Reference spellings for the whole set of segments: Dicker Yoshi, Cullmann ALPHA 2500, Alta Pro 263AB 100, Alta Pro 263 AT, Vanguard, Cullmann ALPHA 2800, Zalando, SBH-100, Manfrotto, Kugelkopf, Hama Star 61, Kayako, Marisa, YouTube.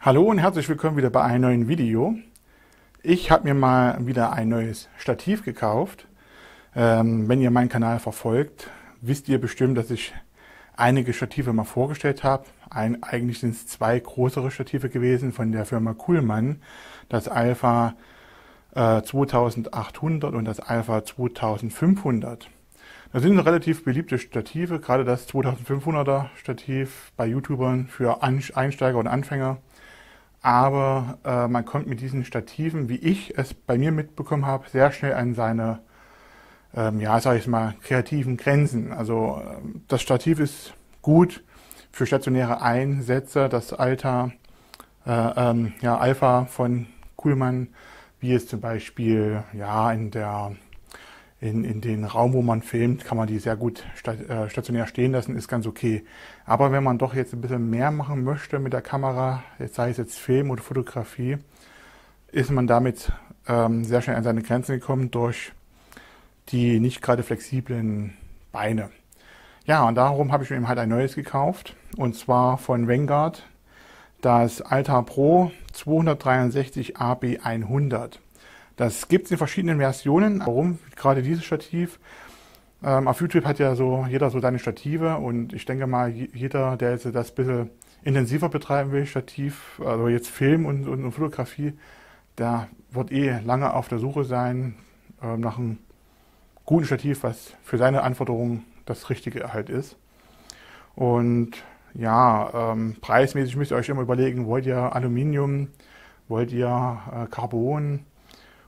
Hallo und herzlich willkommen wieder bei einem neuen Video. Ich habe mir mal wieder ein neues Stativ gekauft. Wenn ihr meinen Kanal verfolgt, wisst ihr bestimmt, dass ich einige Stative mal vorgestellt habe. Eigentlich sind es zwei größere Stative gewesen von der Firma Cullmann. Das ALPHA 2800 und das ALPHA 2500. Das sind relativ beliebte Stative, gerade das 2500er Stativ bei YouTubern für Einsteiger und Anfänger. Aber man kommt mit diesen Stativen, wie ich es bei mir mitbekommen habe, sehr schnell an seine, ja, sag ich mal, kreativen Grenzen. Also das Stativ ist gut für stationäre Einsätze, das ALPHA von Cullmann, wie es zum Beispiel ja, in den Raum, wo man filmt, kann man die sehr gut stationär stehen lassen, ist ganz okay. Aber wenn man doch jetzt ein bisschen mehr machen möchte mit der Kamera, sei es jetzt Film oder Fotografie, ist man damit sehr schnell an seine Grenzen gekommen durch die nicht gerade flexiblen Beine. Ja, und darum habe ich mir eben halt ein neues gekauft, und zwar von Vanguard, das Alta Pro 263AB 100. Das gibt es in verschiedenen Versionen. Warum gerade dieses Stativ? Auf YouTube hat ja so jeder so seine Stative, und ich denke mal, jeder, der jetzt das ein bisschen intensiver betreiben will, Stativ, also jetzt Film und Fotografie, der wird eh lange auf der Suche sein nach einem guten Stativ, was für seine Anforderungen das Richtige halt ist. Und ja, preismäßig müsst ihr euch immer überlegen, wollt ihr Aluminium, wollt ihr Carbon,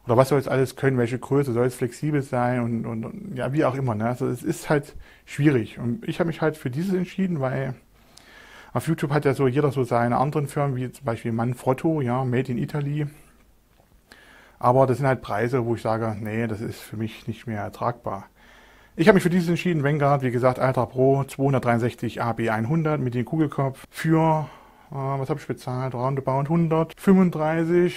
oder was soll es alles können, welche Größe, soll es flexibel sein und ja, wie auch immer, ne? Also es ist halt schwierig, und ich habe mich halt für dieses entschieden, weil auf YouTube hat ja so jeder so seine anderen Firmen, wie zum Beispiel Manfrotto, ja, Made in Italy, aber das sind halt Preise, wo ich sage, nee, das ist für mich nicht mehr ertragbar. Ich habe mich für dieses entschieden, Vanguard, wie gesagt, Alta Pro 263 AB 100 mit dem Kugelkopf für, was habe ich bezahlt, roundabout 139,39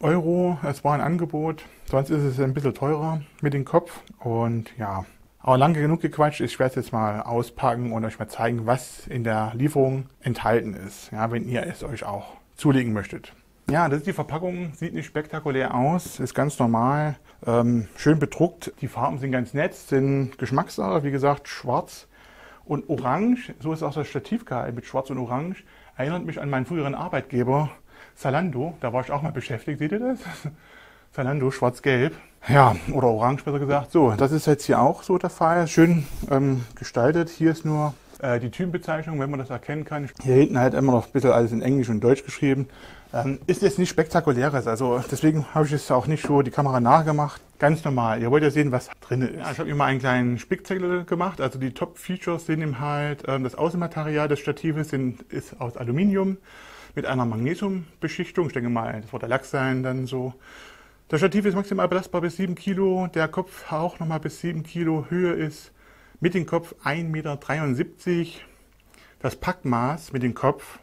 €. Es war ein Angebot, sonst ist es ein bisschen teurer mit dem Kopf, und ja, aber lange genug gequatscht. Ich werde es jetzt mal auspacken und euch mal zeigen, was in der Lieferung enthalten ist, ja, wenn ihr es euch auch zulegen möchtet. Ja, das ist die Verpackung, sieht nicht spektakulär aus, ist ganz normal, schön bedruckt. Die Farben sind ganz nett, sind Geschmackssache, wie gesagt, schwarz und orange. So ist auch das Stativ gehalten, mit schwarz und orange. Erinnert mich an meinen früheren Arbeitgeber Zalando, da war ich auch mal beschäftigt, seht ihr das? Zalando, schwarz-gelb, ja, oder orange besser gesagt. So, das ist jetzt hier auch so der Fall, schön gestaltet. Hier ist nur die Typenbezeichnung, wenn man das erkennen kann. Hier hinten halt immer noch ein bisschen alles in Englisch und Deutsch geschrieben. Ist jetzt nichts Spektakuläres, also deswegen habe ich es auch nicht so die Kamera nachgemacht. Ganz normal, ihr wollt ja sehen, was drin ist. Ja, ich habe mir mal einen kleinen Spickzettel gemacht, also die Top-Features sind eben halt, das Außenmaterial des Statives ist aus Aluminium mit einer Magnesiumbeschichtung, ich denke mal, das wird der Lack sein dann so. Das Stativ ist maximal belastbar bis 7 Kilo, der Kopf auch nochmal bis 7 Kilo, Höhe ist mit dem Kopf 1,73 Meter, das Packmaß mit dem Kopf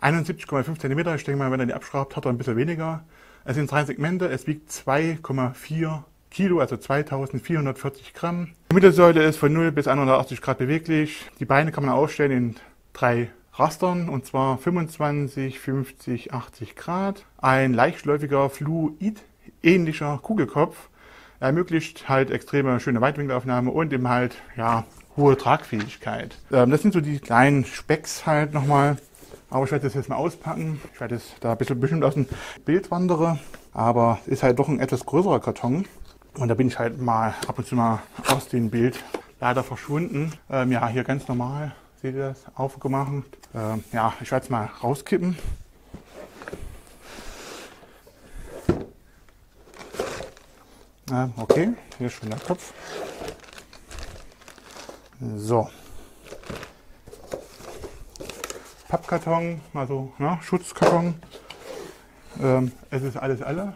71,5 cm, ich denke mal, wenn er die abschraubt, hat er ein bisschen weniger. Es sind 3 Segmente, es wiegt 2,4 Kilo, also 2440 Gramm. Die Mittelsäule ist von 0 bis 180 Grad beweglich. Die Beine kann man ausstellen in 3 Rastern, und zwar 25, 50, 80 Grad. Ein leichtläufiger, fluid-ähnlicher Kugelkopf. Er ermöglicht halt extreme schöne Weitwinkelaufnahme und eben halt, ja, hohe Tragfähigkeit. Das sind so die kleinen Specks halt nochmal. Aber ich werde das jetzt mal auspacken. Ich werde es da ein bisschen bestimmt aus dem Bild wandere. Aber es ist halt doch ein etwas größerer Karton. Und da bin ich halt mal ab und zu mal aus dem Bild leider verschwunden. Ja, hier ganz normal. Seht ihr das? Aufgemacht. Ja, ich werde es mal rauskippen. Okay, hier ist schon der Kopf. So. Pappkarton, also ne, Schutzkarton, es ist alles alle,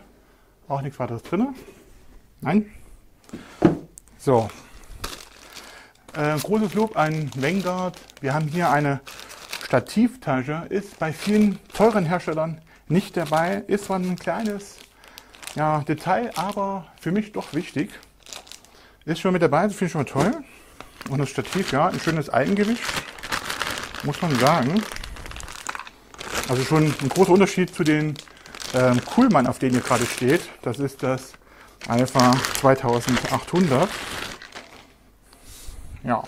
auch nichts weiteres drin, nein. So, großes Lob an Vanguard, wir haben hier eine Stativtasche, ist bei vielen teuren Herstellern nicht dabei, ist zwar ein kleines, ja, Detail, aber für mich doch wichtig, ist schon mit dabei, das finde ich schon mal toll. Und das Stativ, ja, ein schönes Eigengewicht, muss man sagen. Also schon ein großer Unterschied zu den Cullmann, auf denen ihr gerade steht. Das ist das ALPHA 2800. Ja.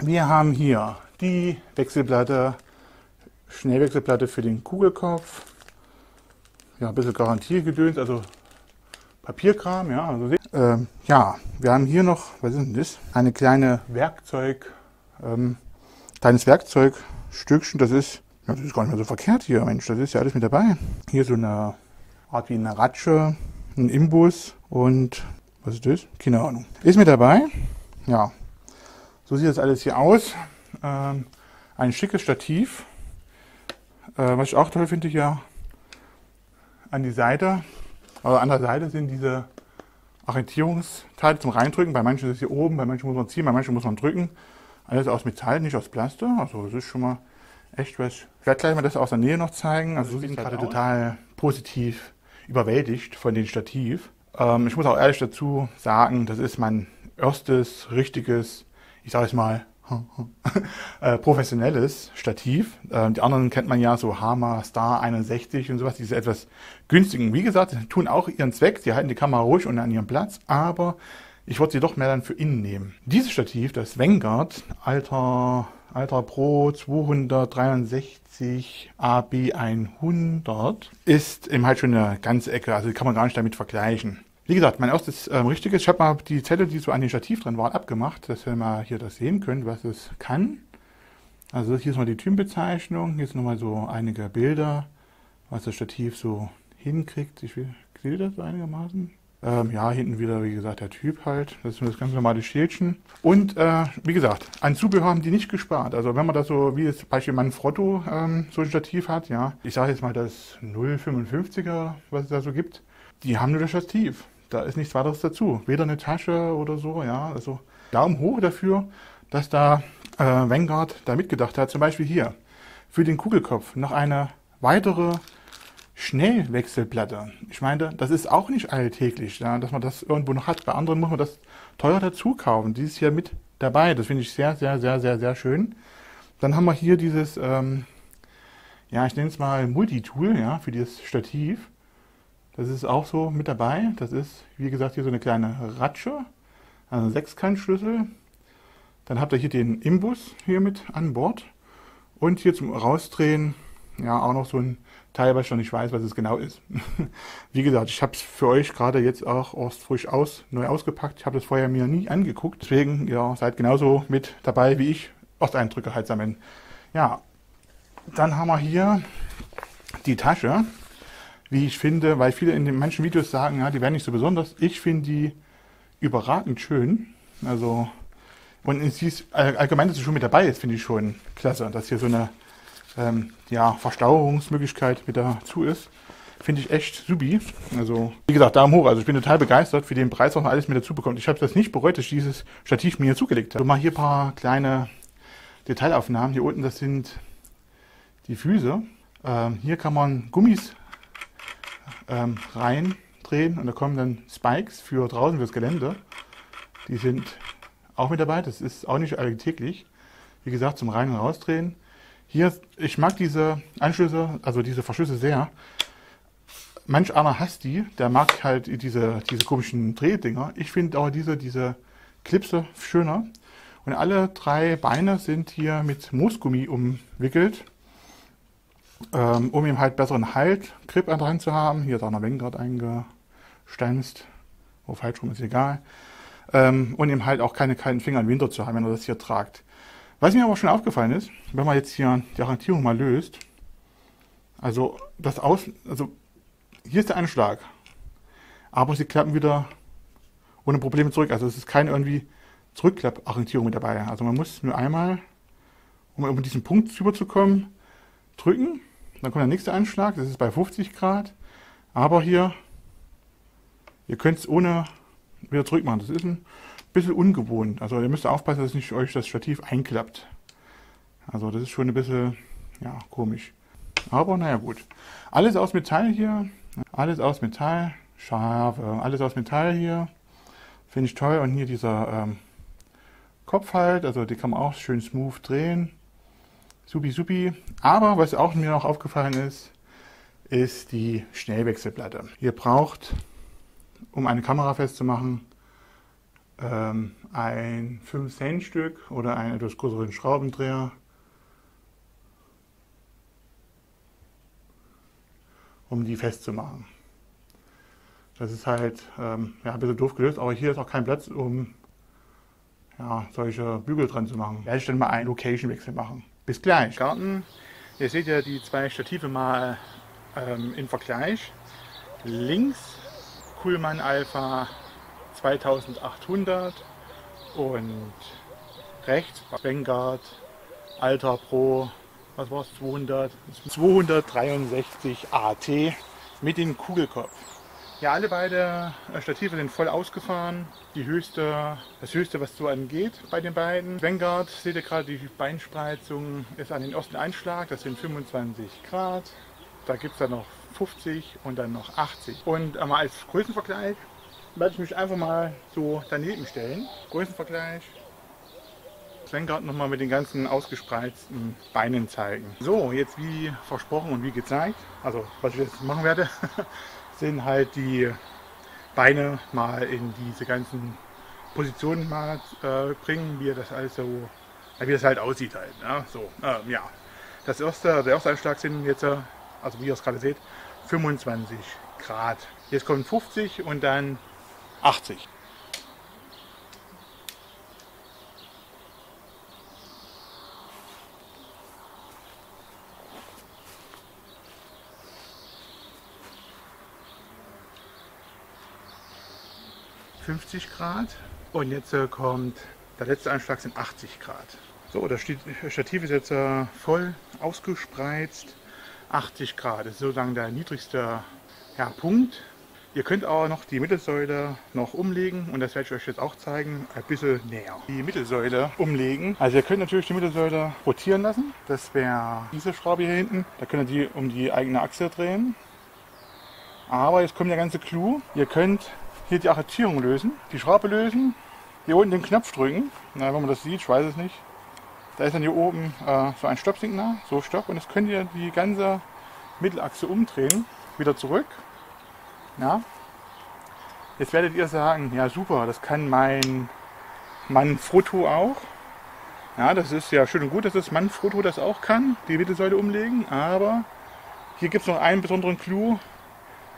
Wir haben hier die Wechselplatte, Schnellwechselplatte für den Kugelkopf. Ja, ein bisschen Garantiegedöns, also Papierkram. Ja, also ja, wir haben hier noch, was ist denn das? Eine kleine Werkzeug, kleines Werkzeugstückchen. Das ist gar nicht mehr so verkehrt hier, Mensch, das ist ja alles mit dabei. Hier so eine Art wie eine Ratsche, ein Imbus und was ist das? Keine Ahnung. Ist mit dabei. Ja, so sieht das alles hier aus. Ein schickes Stativ. Was ich auch toll finde hier an die Seite, oder an der Seite sind diese Arretierungsteile zum Reindrücken. Bei manchen ist es hier oben, bei manchen muss man ziehen, bei manchen muss man drücken. Alles aus Metall, nicht aus Plaste. Also das ist schon mal echt was. Ich werde gleich mal das aus der Nähe noch zeigen. Also ich bin gerade total positiv überwältigt von dem Stativ. Ich muss auch ehrlich dazu sagen, das ist mein erstes richtiges, ich sage es mal, professionelles Stativ. Die anderen kennt man ja, so Hama Star 61 und sowas, diese etwas günstigen. Wie gesagt, die tun auch ihren Zweck, sie halten die Kamera ruhig und an ihrem Platz, aber ich würde sie doch mehr dann für innen nehmen. Dieses Stativ, das Vanguard Alta Pro 263AB 100, ist eben halt schon eine ganze Ecke, also die kann man gar nicht damit vergleichen. Wie gesagt, mein erstes richtiges, ich habe mal die Zettel, die so an dem Stativ dran waren, abgemacht, dass wir mal hier das sehen können, was es kann. Also hier ist mal die Typenbezeichnung, hier sind nochmal so einige Bilder, was das Stativ so hinkriegt. Ich sehe das so einigermaßen. Ja, hinten wieder, wie gesagt, der Typ halt. Das ist das ganz normale Schildchen. Und wie gesagt, an Zubehör haben die nicht gespart. Also wenn man das so, wie das Beispiel Manfrotto so ein Stativ hat, ja, ich sage jetzt mal das 0,55er, was es da so gibt, die haben nur das Stativ. Da ist nichts weiteres dazu. Weder eine Tasche oder so, ja. Also Daumen hoch dafür, dass da Vanguard da mitgedacht hat. Zum Beispiel hier für den Kugelkopf noch eine weitere Schnellwechselplatte. Ich meine, das ist auch nicht alltäglich, ja, dass man das irgendwo noch hat. Bei anderen muss man das teuer dazu kaufen. Die ist hier mit dabei. Das finde ich sehr, sehr, sehr, sehr, sehr schön. Dann haben wir hier dieses, ja, ich nenne es mal Multitool, ja, für dieses Stativ. Das ist auch so mit dabei. Das ist, wie gesagt, hier so eine kleine Ratsche, also ein Sechskantschlüssel. Dann habt ihr hier den Imbus hier mit an Bord. Und hier zum Rausdrehen, ja, auch noch so ein Teil, was ich noch nicht weiß, was es genau ist. Wie gesagt, ich habe es für euch gerade jetzt auch erst frisch neu ausgepackt. Ich habe das vorher mir nie angeguckt. Deswegen, ja, seid genauso mit dabei, wie ich Ersteindrücke halt sammeln. Ja, dann haben wir hier die Tasche. Wie ich finde, weil viele in den manchen Videos sagen, ja, die wären nicht so besonders. Ich finde die überragend schön. Also, und allgemein, dass sie schon mit dabei ist, finde ich schon klasse. Dass hier so eine ja, Verstauerungsmöglichkeit mit dazu ist, finde ich echt subi. Also, wie gesagt, Daumen hoch. Also, ich bin total begeistert, für den Preis auch noch alles mit dazu bekommt. Ich habe das nicht bereut, dass ich dieses Stativ mir zugelegt habe. So, mal hier ein paar kleine Detailaufnahmen. Hier unten, das sind die Füße. Hier kann man Gummis reindrehen und da kommen dann Spikes für draußen fürs Gelände. Die sind auch mit dabei, das ist auch nicht alltäglich. Wie gesagt, zum Rein- und Rausdrehen. Hier, ich mag diese Anschlüsse, also diese Verschlüsse sehr. Manch einer hasst die, der mag halt diese komischen Drehdinger. Ich finde aber diese Clipse schöner. Und alle drei Beine sind hier mit Moosgummi umwickelt. Um eben halt besseren Halt, Grip an der Hand zu haben. Hier ist auch noch Vanguard eingestanzt. Wo falsch rum ist egal. Und eben halt auch keine kalten Finger im Winter zu haben, wenn ihr das hier tragt. Was mir aber schon aufgefallen ist, wenn man jetzt hier die Arretierung mal löst, also das hier ist der Anschlag. Aber sie klappen wieder ohne Probleme zurück. Also es ist keine irgendwie Zurückklapp-Arretierung mit dabei. Also man muss nur einmal, um über diesen Punkt rüberzukommen, drücken, dann kommt der nächste Anschlag, das ist bei 50 Grad, aber hier, ihr könnt es ohne wieder zurück machen, das ist ein bisschen ungewohnt, also ihr müsst aufpassen, dass nicht euch das Stativ einklappt, also das ist schon ein bisschen, ja, komisch, aber naja gut, alles aus Metall hier, alles aus Metall, scharf, alles aus Metall hier, finde ich toll und hier dieser Kopf halt, also die kann man auch schön smooth drehen. Supi, supi. Aber was auch mir noch aufgefallen ist, ist die Schnellwechselplatte. Ihr braucht, um eine Kamera festzumachen, ein 5-Cent-Stück oder einen etwas größeren Schraubendreher. Um die festzumachen. Das ist halt ja, ein bisschen doof gelöst, aber hier ist auch kein Platz, um ja, solche Bügel dran zu machen. Werde ich dann mal einen Location-Wechsel machen. Bis gleich. Garten. Ihr seht ja die zwei Stative mal im Vergleich. Links Cullmann ALPHA 2800 und rechts Vanguard Alta Pro. Was war es? 200? 263 AT mit dem Kugelkopf. Ja, alle beide Stative sind voll ausgefahren. Das höchste, was so angeht bei den beiden. Vanguard, seht ihr gerade, die Beinspreizung ist an den Osten Einschlag. Das sind 25 Grad. Da gibt es dann noch 50 und dann noch 80. Und einmal als Größenvergleich werde ich mich einfach mal so daneben stellen. Größenvergleich. Vanguard nochmal mit den ganzen ausgespreizten Beinen zeigen. So, jetzt wie versprochen und wie gezeigt, also was ich jetzt machen werde, sind halt die Beine mal in diese ganzen Positionen mal bringen, wie das alles so, wie das halt aussieht halt. Ne? So, ja. Der erste Einschlag sind jetzt, also wie ihr es gerade seht, 25 Grad. Jetzt kommen 50 und dann 80. Grad und jetzt kommt der letzte Einschlag, sind 80 Grad. So, das Stativ ist jetzt voll ausgespreizt, 80 Grad, das ist sozusagen der niedrigste ja, Punkt. Ihr könnt auch noch die Mittelsäule noch umlegen und das werde ich euch jetzt auch zeigen, ein bisschen näher. Die Mittelsäule umlegen, also ihr könnt natürlich die Mittelsäule rotieren lassen, das wäre diese Schraube hier hinten, da könnt ihr die um die eigene Achse drehen. Aber jetzt kommt der ganze Clou, ihr könnt hier die Arretierung lösen, die Schraube lösen, hier unten den Knopf drücken. Na, wenn man das sieht, ich weiß es nicht. Da ist dann hier oben so ein Stoppsignal, so Stopp. Und jetzt könnt ihr die ganze Mittelachse umdrehen, wieder zurück. Ja. Jetzt werdet ihr sagen, ja super, das kann mein Manfrotto auch. Ja, das ist ja schön und gut, dass das Manfrotto das auch kann, die Mittelsäule umlegen. Aber hier gibt es noch einen besonderen Clou.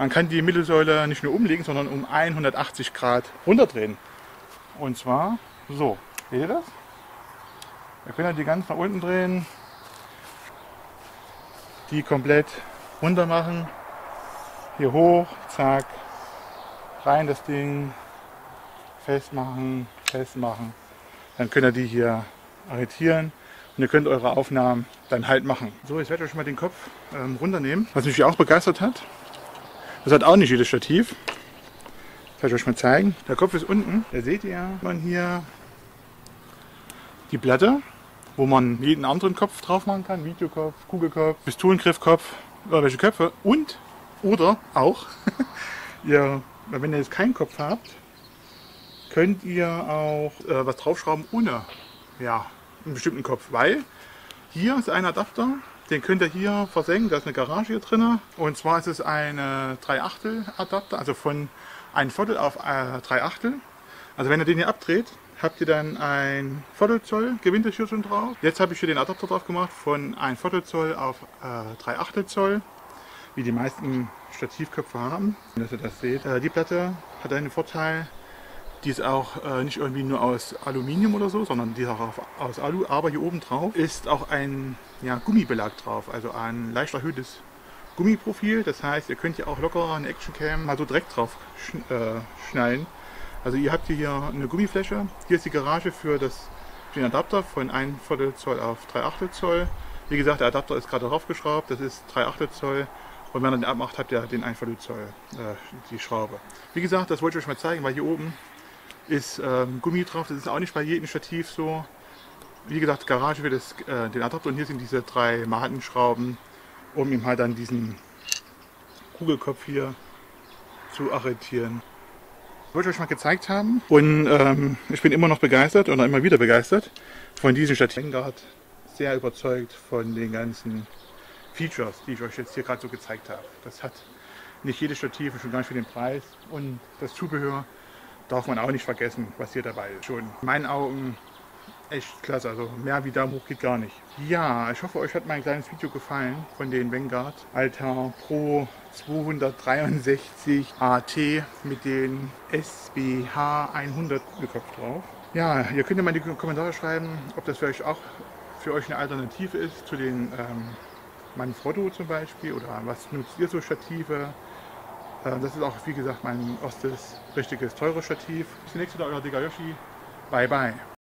Man kann die Mittelsäule nicht nur umlegen, sondern um 180 Grad runterdrehen. Und zwar so. Seht ihr das? Wir können die ganz nach unten drehen. Die komplett runter machen. Hier hoch, zack. Rein das Ding. Festmachen, festmachen. Dann könnt ihr die hier arretieren. Und ihr könnt eure Aufnahmen dann halt machen. So, jetzt werde ich euch mal den Kopf runternehmen. Was mich hier auch begeistert hat. Das hat auch nicht jedes Stativ. Das werde ich euch mal zeigen. Der Kopf ist unten. Da seht ihr man hier die Platte, wo man jeden anderen Kopf drauf machen kann. Videokopf, Kugelkopf, Pistolengriffkopf, irgendwelche Köpfe. Und, oder auch, ihr, wenn ihr jetzt keinen Kopf habt, könnt ihr auch was draufschrauben ohne ja, einen bestimmten Kopf. Weil hier ist ein Adapter. Den könnt ihr hier versenken, da ist eine Garage hier drin. Und zwar ist es eine 3/8 Adapter, also von 1/4 auf 3/8. Also wenn ihr den hier abdreht, habt ihr dann 1/4 Zoll Gewinde hier schon drauf. Jetzt habe ich hier den Adapter drauf gemacht von 1/4 Zoll auf 3/8 Zoll, wie die meisten Stativköpfe haben. Dass ihr das seht. Die Platte hat einen Vorteil, die ist auch nicht irgendwie nur aus Aluminium oder so, sondern die ist auch aus Alu. Aber hier oben drauf ist auch ein ja, Gummibelag drauf, also ein leicht erhöhtes Gummiprofil. Das heißt, ihr könnt ja auch locker eine Actioncam mal so direkt drauf schneiden. Also ihr habt hier eine Gummifläche. Hier ist die Garage für den Adapter von 1/4 Zoll auf 3/8 Zoll. Wie gesagt, der Adapter ist gerade draufgeschraubt, das ist 3/8 Zoll. Und wenn ihr den abmacht, habt ihr den 1/4 Zoll, die Schraube. Wie gesagt, das wollte ich euch mal zeigen, weil hier oben ist Gummi drauf. Das ist auch nicht bei jedem Stativ so. Wie gesagt, Garage für den Adapter und hier sind diese drei Matenschrauben, um ihm halt dann diesen Kugelkopf hier zu arretieren. Das wollte ich euch mal gezeigt haben und ich bin immer noch begeistert oder immer wieder begeistert von diesem Stativ. Vanguard sehr überzeugt von den ganzen Features, die ich euch jetzt hier gerade so gezeigt habe. Das hat nicht jedes Stativ und schon gar nicht für den Preis. Und das Zubehör darf man auch nicht vergessen, was hier dabei ist. Schon in meinen Augen echt klasse, also mehr wie Daumen hoch geht gar nicht. Ja, ich hoffe, euch hat mein kleines Video gefallen von den Vanguard Alta Pro 263 AT mit den SBH-100 geköpft drauf. Ja, ihr könnt ja mal in die Kommentare schreiben, ob das vielleicht auch für euch eine Alternative ist zu den Manfrotto zum Beispiel, oder was nutzt ihr so Stative? Das ist auch, wie gesagt, mein erstes richtiges teures Stativ. Bis nächstes Mal, euer DickerYoshi. Bye bye.